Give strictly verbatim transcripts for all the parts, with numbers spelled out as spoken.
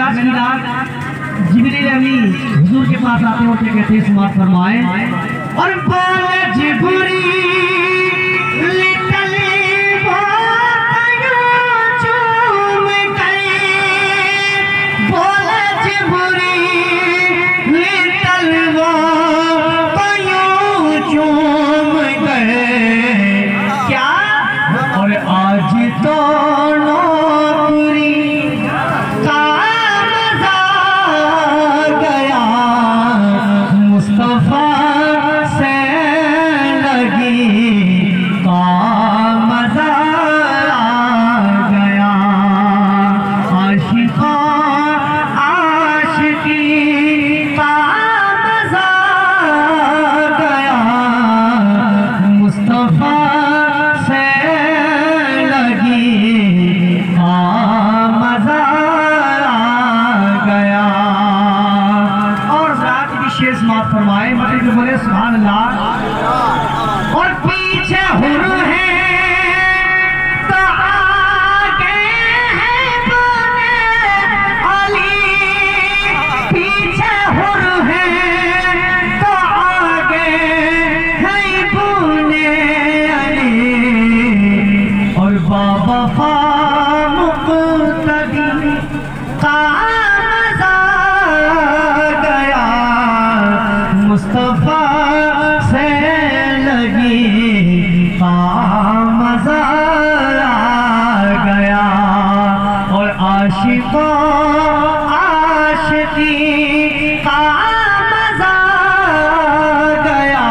जिब्रील अमीन हुजूर के पास आते होते कहते हैं समाप्त फरमाएं और मुस्तफा से लगी का मजा आ गया और आशिकों आशिकी का मजा आ गया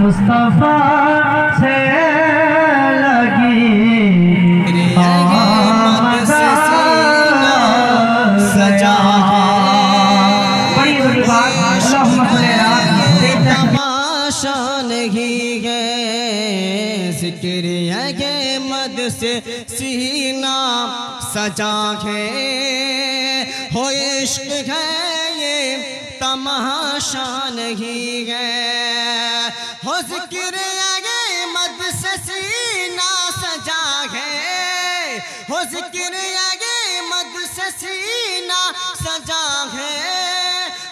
मुस्तफा से लगी का मजा सजा बड़ी बड़ी बात तमाशा नहीं है जिक्र के मद से सीना सजा है हो इश्क है ये तमाशा नहीं है हो जिक्र के मद से सीना सजा है हो जिक्र के मद से सीना सजा है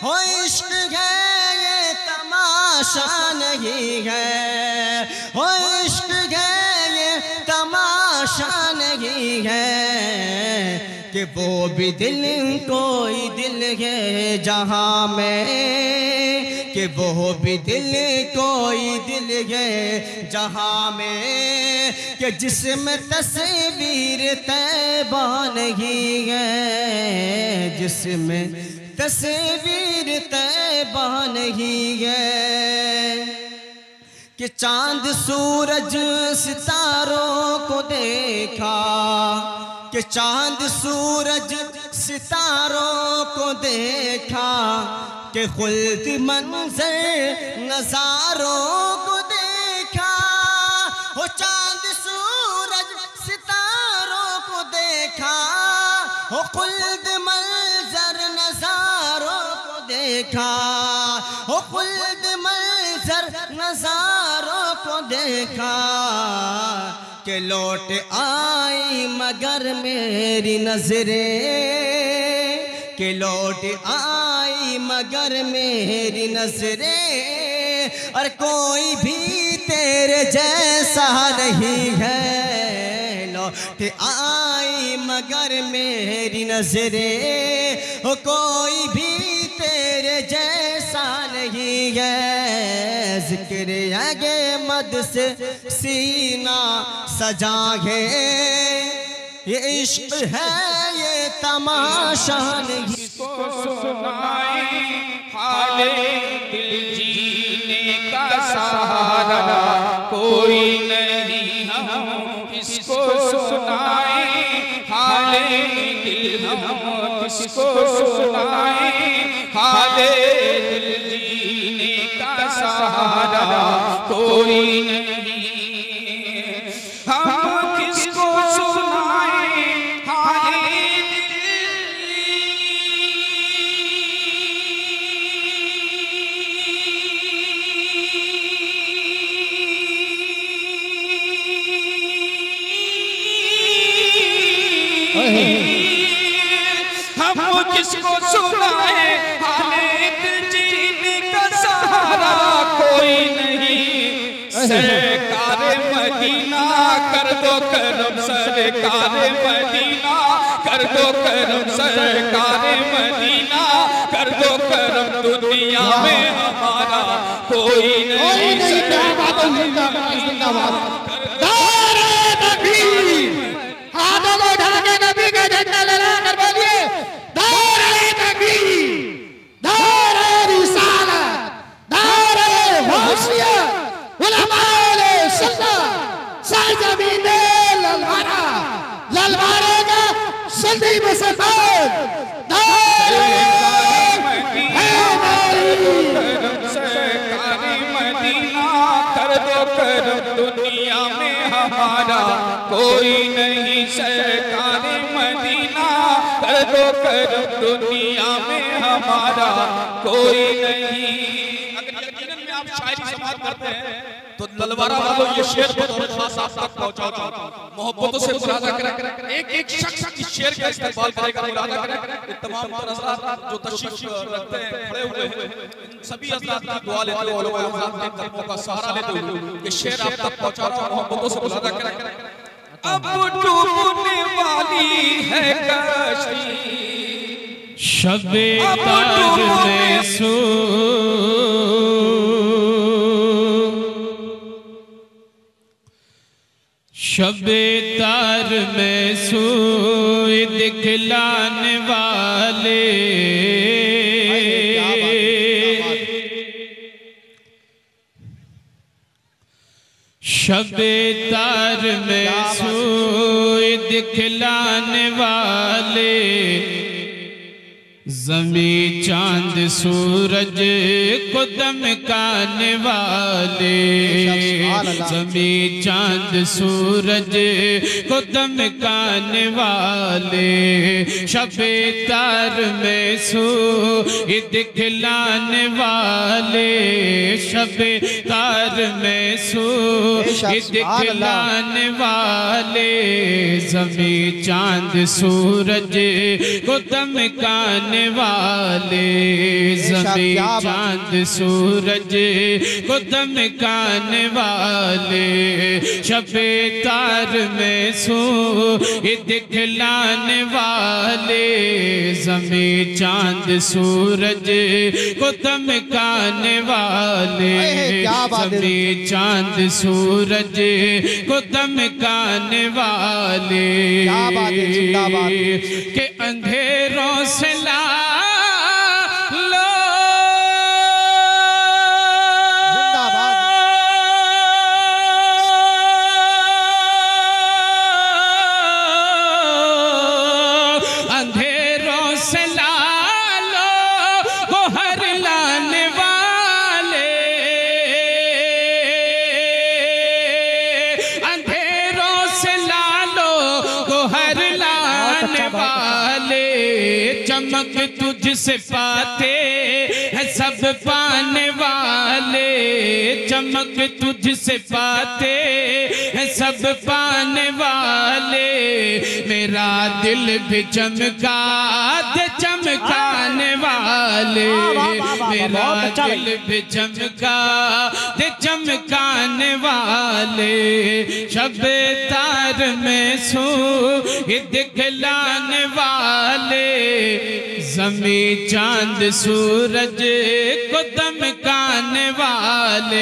हो इश्क है ये तमाशा नहीं है हो इश्क है ये तमाशा नहीं है कि वो भी दिल कोई दिल है जहाँ में कि वो भी दिल कोई दिल है जहाँ में कि जिसमें तस्वीर तैबा नहीं है जिसमें तस्वीर तैबा नहीं है कि चांद सूरज सितारों को देखा कि चांद सूरज सितारों को देखा कि खुल्द मंजर नजारों को देखा हो चांद सूरज सितारों को देखा हो खुल्द मंजर नजार देखा हो खुल्द मंजर नजारों को देखा के लौट आई मगर मेरी नजरें के लौट आई मगर मेरी नजरें और कोई भी तेरे जैसा नहीं है लौट आई मगर मेरी नजरें हो कोई भी तेरे जैसा नहीं है जिक्र आगे मद से सीना सजा है ये इश्क है ये तमाशा नहीं तो सुनाई हाले दिल जीने का सहारा कोई नहीं हम इसको सुनाए हाले दिल हम इसको सुनाए हाले दिल जीने का सहारा कोई नहीं हम किसको सुनाए हाले दिल हम किसको सुनाए, हमें दिल जीने का सहारा कोई नहीं। सरकार मदीना कर दो करम, सरकार मदीना कर दो करम, सरकार मदीना कर दो करम, दुनिया में हमारा कोई नहीं। दुनिया में हमारा कोई नहीं। सरकार मदीना कर दो करो, दुनिया में हमारा कोई नहीं। अगर यकीनन में आप शायरी समाप्त करते हैं तो तलवारा वालों ये शेर बतौर खास आप तक पहुंचाओ, मोहब्बतों से मुरादा करें। एक एक शख्स इस शेर का इस्तेमाल करेगा, मुरादा करें। तमाम हजरात जो तशरीफ रखते हैं, खड़े हुए हैं, सभी हजरात की दुआ लेते हुए, उलमा के कदमों का सहारा लेते हुए ये शेर आप तक पहुंचा रहा हूं, मोहब्बतों से मुरादा करें। अब डूबने वाली है कश्ती शब्बे ताज में सो, शब्बे तार में सोए दिखलाने वाले, शब्बे तार में सोए दिखलाने वाले, जमी चांद सूरज को दमकाने वाले, जमी चांद सूरज को दमकाने वाले, शबे तार में सो दिखलाने वाले, शबे तार में सो दिखलाने वाले, जमी चांद सूरज को दमकाने वाले, जमी चांद सूरज को दमकाने वाले, शबे तार में सो दिखलाने वाले, जमी चांद सूरज को दमकाने वाले, जमी चांद सूरज को दमकाने वाले, के अंधेरों से ला चमक तुझसे पाते है सब पाने वाले, चमक तुझसे पाते है सब पाने वाले, मेरा दिल भी चमका दे चमकाने वाले, मेरा दिल भी चमका दे चमकाने वाले, शबे तार में सो दिखलाने वाले, जमी चांद सूरज को दमकाने वाले।